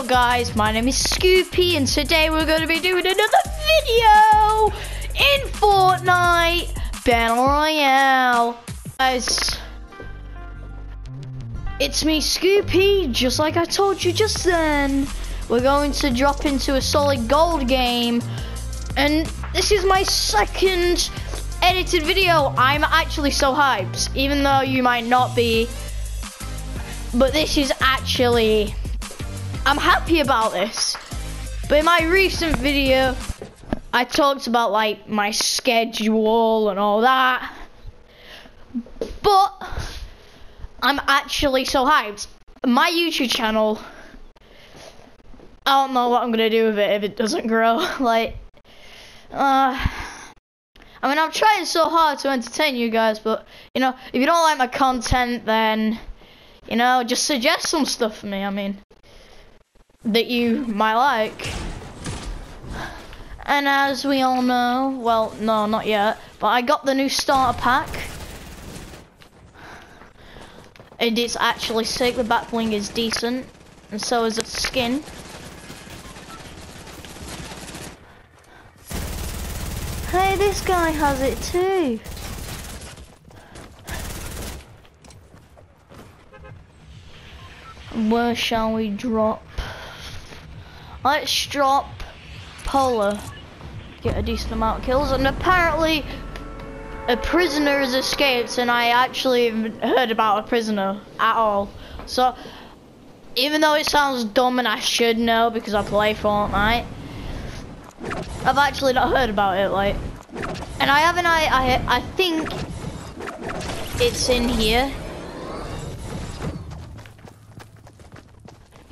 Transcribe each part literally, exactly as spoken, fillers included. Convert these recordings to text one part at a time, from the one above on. up guys, my name is Scoopy and today we're going to be doing another video in Fortnite Battle Royale. Guys, it's me Scoopy, just like I told you just then. We're going to drop into a solid gold game and this is my second edited video. I'm actually so hyped, even though you might not be. But this is actually, I'm happy about this. But in my recent video, I talked about like my schedule and all that. But I'm actually so hyped. My YouTube channel, I don't know what I'm gonna do with it if it doesn't grow. Like, uh, I mean, I'm trying so hard to entertain you guys, but you know, if you don't like my content, then you know, just suggest some stuff for me, I mean, that you might like. And as we all know, well, no, not yet, but I got the new starter pack. And it's actually sick, the back bling is decent, and so is the skin. Hey, this guy has it too. Where shall we drop? Let's drop Polar. Get a decent amount of kills. And apparently, a prisoner has escaped, and I actually haven't heard about a prisoner at all. So, even though it sounds dumb and I should know because I play Fortnite, I've actually not heard about it. Like, and I haven't. I I I think it's in here.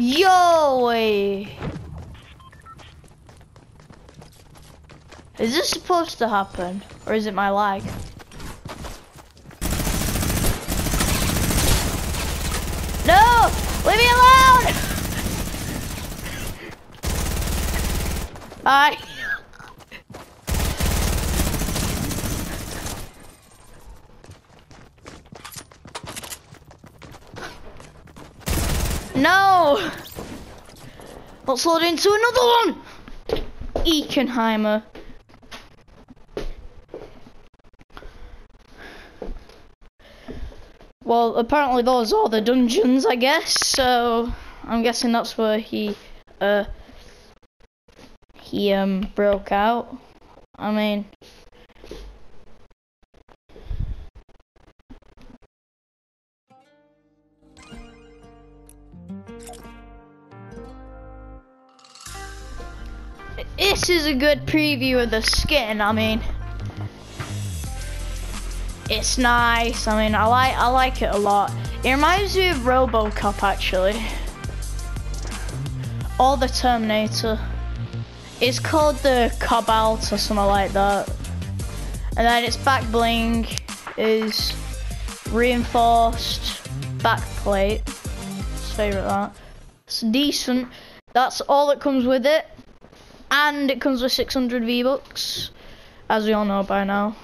Yo! Is this supposed to happen? Or is it my lag? No! Leave me alone! I... No! Let's load into another one! Eichenheimer. Well, apparently those are the dungeons, I guess, so I'm guessing that's where he, uh, he, um, broke out. I mean... this is a good preview of the skin. I mean, it's nice. I mean, I like I like it a lot. It reminds me of RoboCop actually, or the Terminator. It's called the Cobalt or something like that. And then its back bling is reinforced back plate. Favorite that. It's decent. That's all that comes with it. And it comes with six hundred V-Bucks, as we all know by now.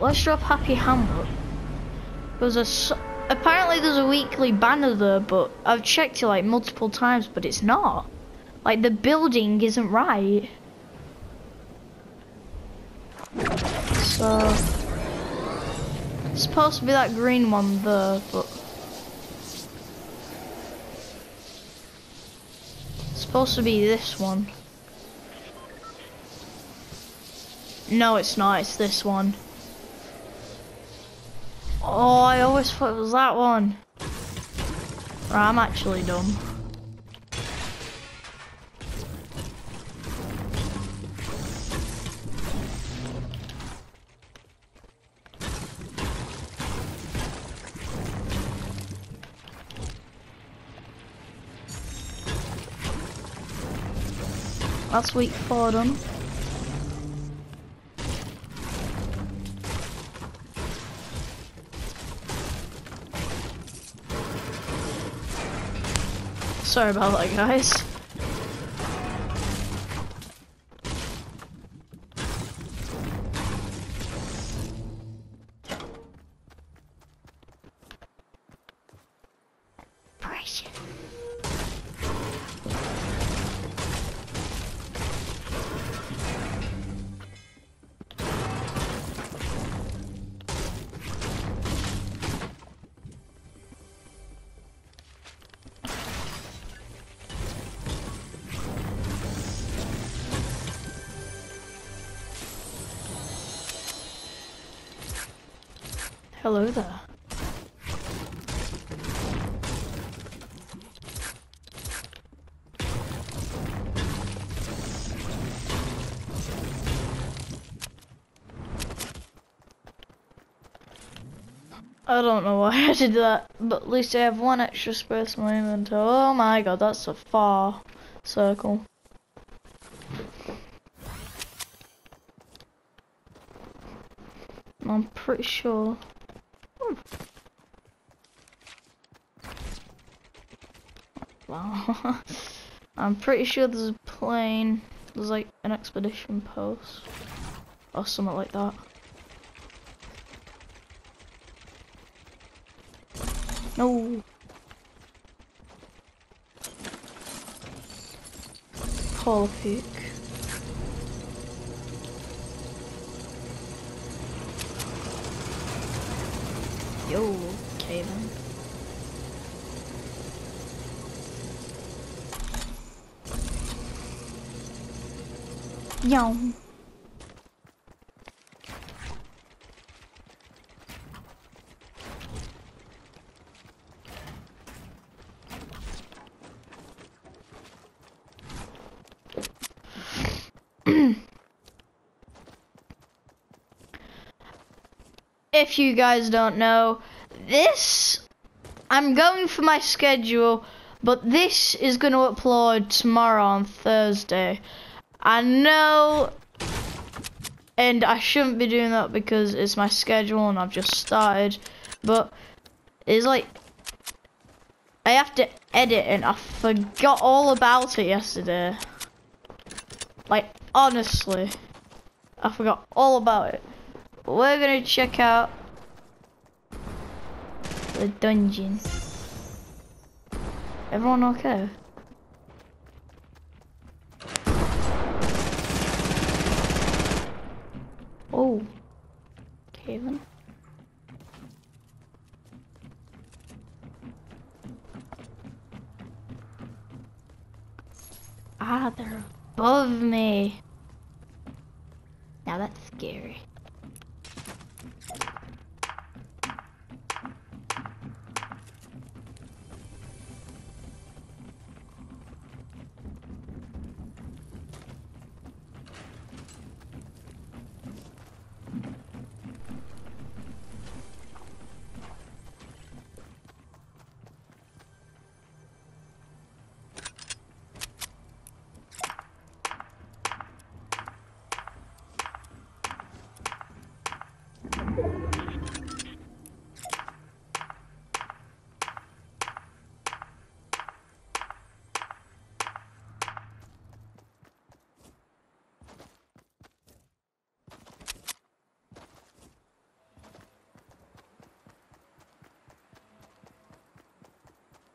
Let's drop Happy Hamburg. There's a apparently there's a weekly banner there, but I've checked it like multiple times, but it's not. Like the building isn't right. So it's supposed to be that green one there, but it's supposed to be this one. No, it's not. It's this one. Oh, I always thought it was that one. Right, I'm actually dumb. That's week four done. Sorry about that, guys. Hello there. I don't know why I did that, but at least I have one extra space in my inventory. Oh my god, that's a far circle. I'm pretty sure. Wow. I'm pretty sure there's a plane, there's like an expedition post or something like that. No. Call peak. Yo, okay then. Yum. If you guys don't know, this, I'm going for my schedule, but this is going to upload tomorrow on Thursday. I know, and I shouldn't be doing that because it's my schedule and I've just started, but it's like, I have to edit and I forgot all about it yesterday. Like, honestly, I forgot all about it. But we're gonna check out the dungeon. Everyone okay? Oh, okay then. Ah, they're above me. Now that's scary.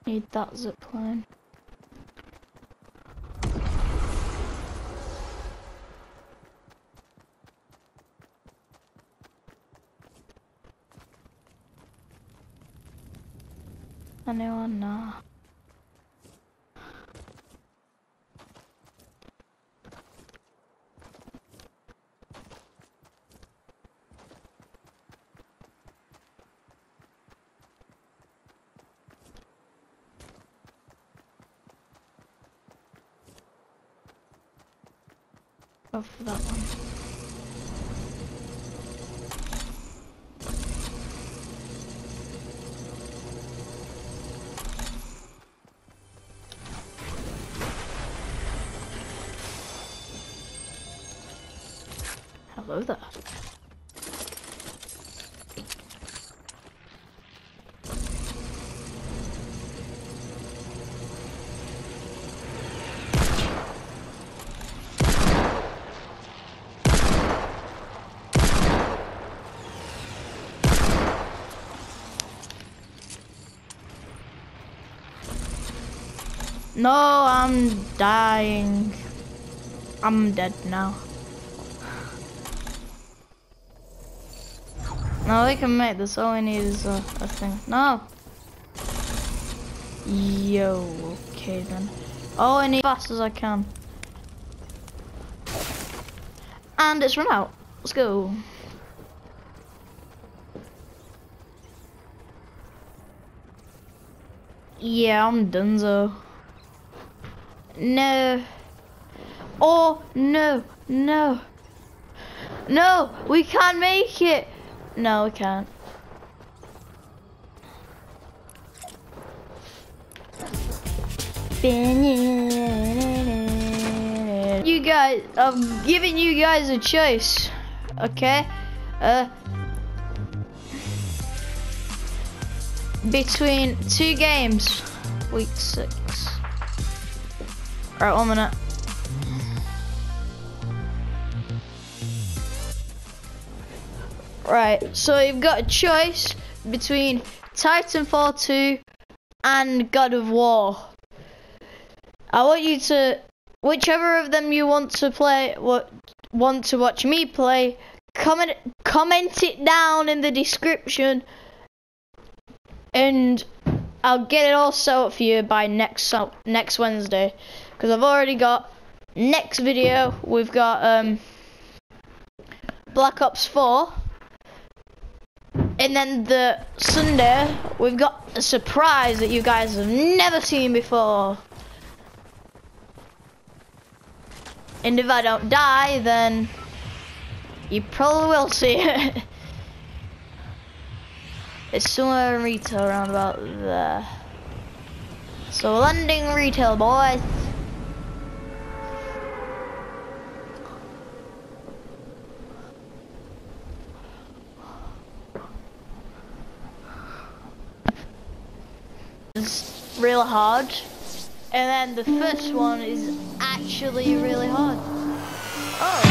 Need that zip line. Anyone? Nah. Go for that one. Hello there. No, I'm dying. I'm dead now. No, we can make this. All we need is a, a thing. No. Yo, okay then. All I need as fast as I can. And it's run out. Let's go. Yeah, I'm donezo. No. Oh, no, no. No, we can't make it. No, we can't. You guys, I'm giving you guys a choice. Okay? Uh, between two games, week six. Alright, one minute. Right, so you've got a choice between Titanfall two and God of War. I want you to, whichever of them you want to play, what want to watch me play, comment comment it down in the description, and I'll get it all set up for you by next next Wednesday. Because I've already got, next video, we've got um, Black Ops four. And then the Sunday, we've got a surprise that you guys have never seen before. And if I don't die, then you probably will see it. It's somewhere in retail around about there. So we're landing retail, boys. Real hard, and then the first one is actually really hard. Oh.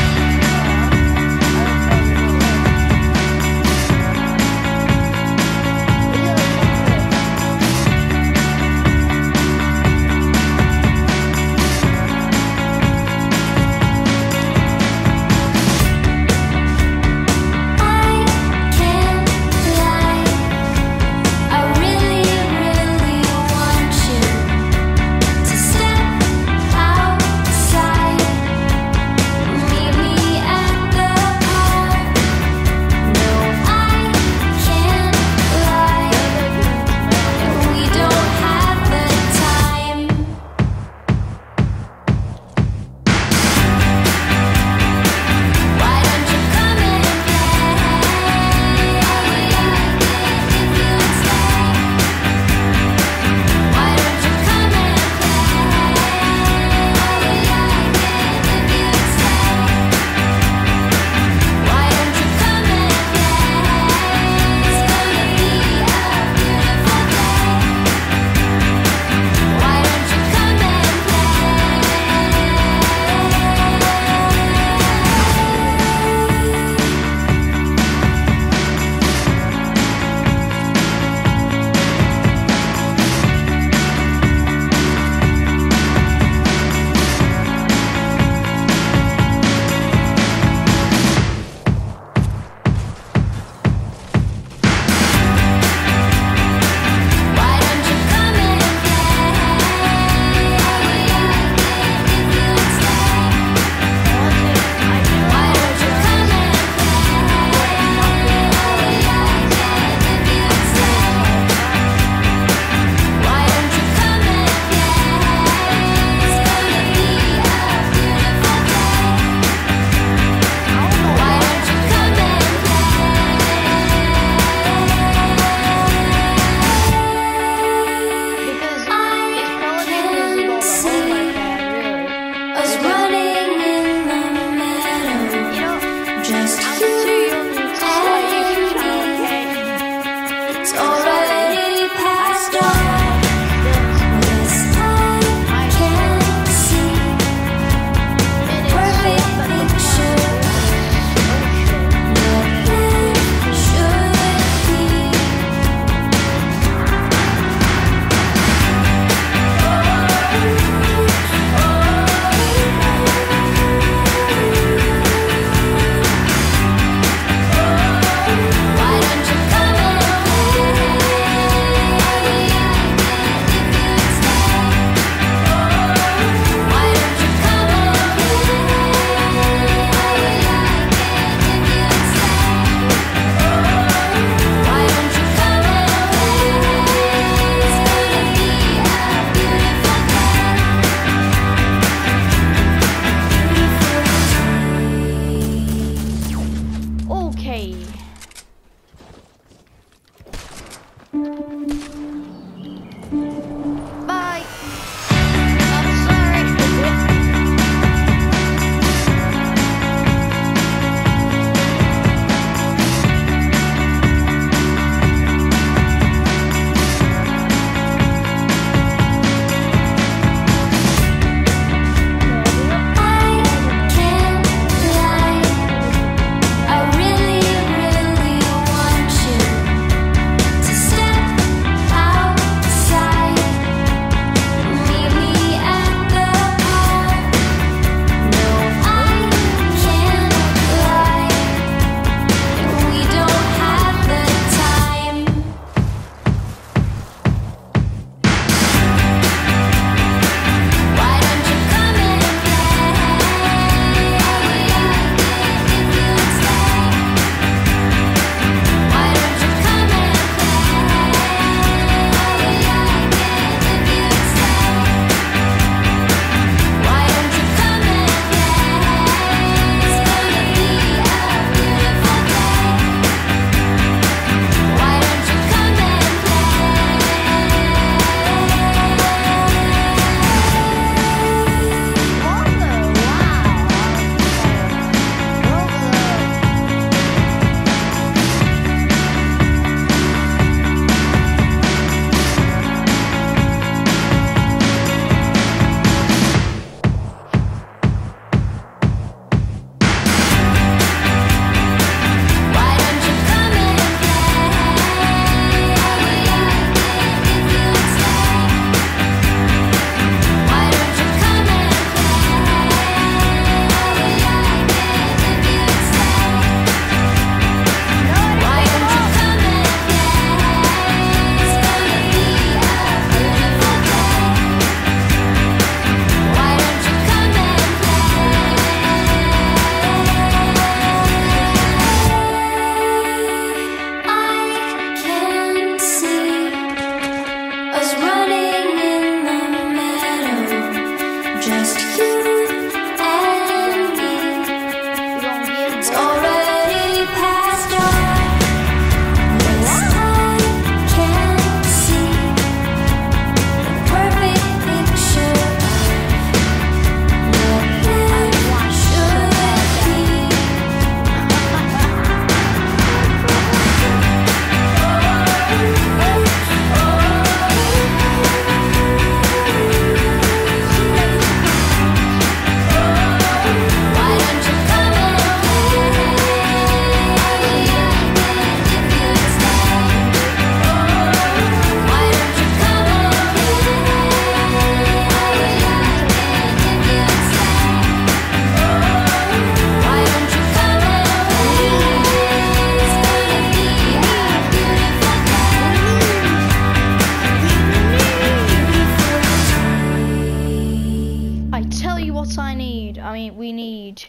need,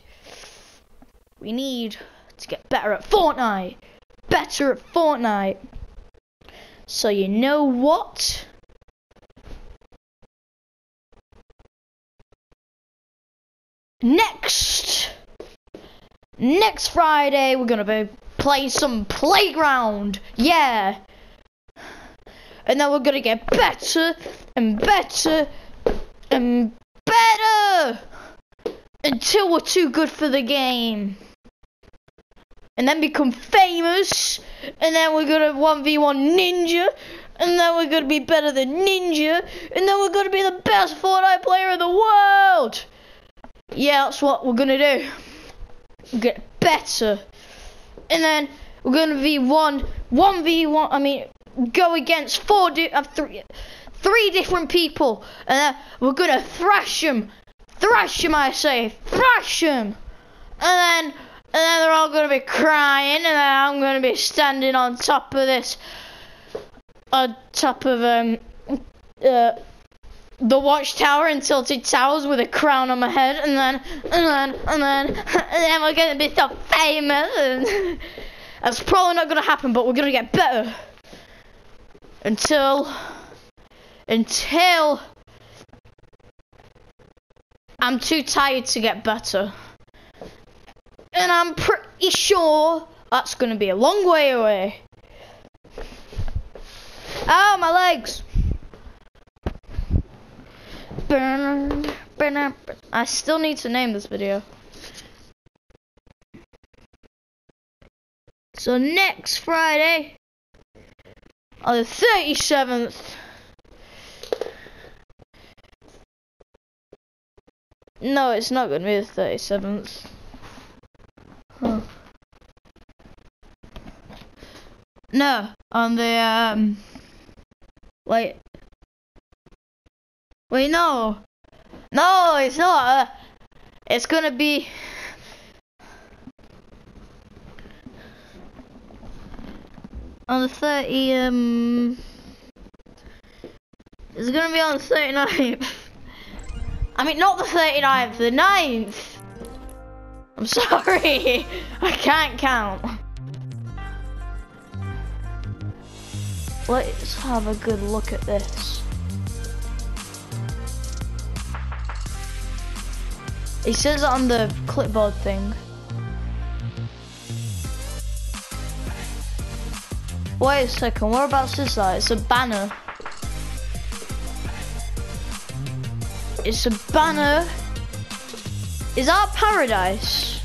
we need to get better at Fortnite, better at Fortnite. So you know what? Next, next Friday we're gonna be play some Playground, yeah. And then we're gonna get better and better and better until we're too good for the game. And then become famous. And then we're gonna one v one Ninja. And then we're gonna be better than Ninja. And then we're gonna be the best Fortnite player in the world. Yeah, that's what we're gonna do. We'll get better. And then we're gonna be one one v one. I mean, go against four, di uh, three, three different people, and then we're gonna thrash them, thrash them. I say, thrash them. And then, and then they're all gonna be crying, and then I'm gonna be standing on top of this, on top of um, uh, the Watchtower in Tilted Towers with a crown on my head, and then, and then, and then, and then we're gonna be so famous. And that's probably not gonna happen, but we're gonna get better until, until I'm too tired to get better, and I'm pretty sure that's gonna be a long way away. Ow, my legs! I still need to name this video. So next Friday, on the thirty-seventh, no, it's not going to be the thirty-seventh. Huh. No, on the um, wait, wait, no, no, it's not. Uh, it's going to be. On the thirty, um, it's gonna be on the thirty-ninth. I mean, not the thirty-ninth, the ninth. I'm sorry, I can't count. Let's have a good look at this. It says it on the clipboard thing. Wait a second, whereabouts is that? It's a banner. It's a banner. Is that Paradise?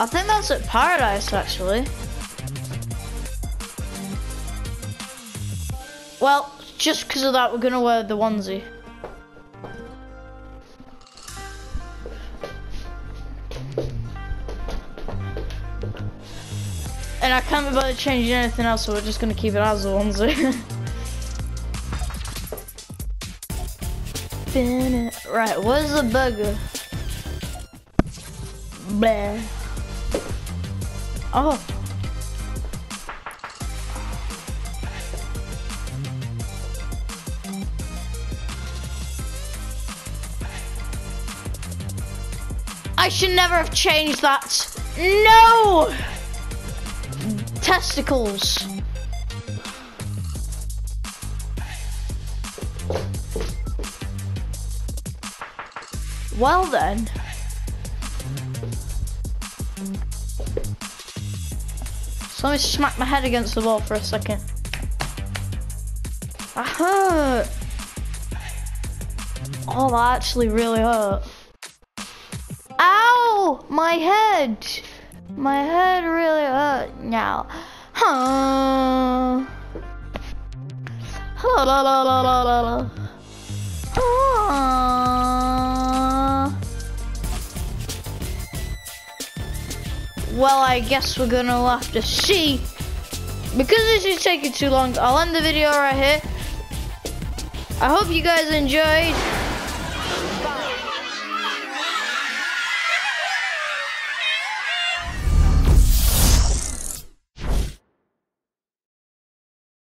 I think that's at Paradise, actually. Well, just because of that, we're gonna wear the onesie. And I can't be bothered changing anything else, so we're just gonna keep it as the onesie. Right, where's the burger? Bleh. Oh. I should never have changed that. No! Testicles. Well then. So let me smack my head against the wall for a second. That hurt. Oh, that actually really hurt. Ow! My head. My head really hurt now. Huh. La, la, la, la, la, la, la. Ah. Well, I guess we're gonna have to see. Because this is taking too long, I'll end the video right here. I hope you guys enjoyed.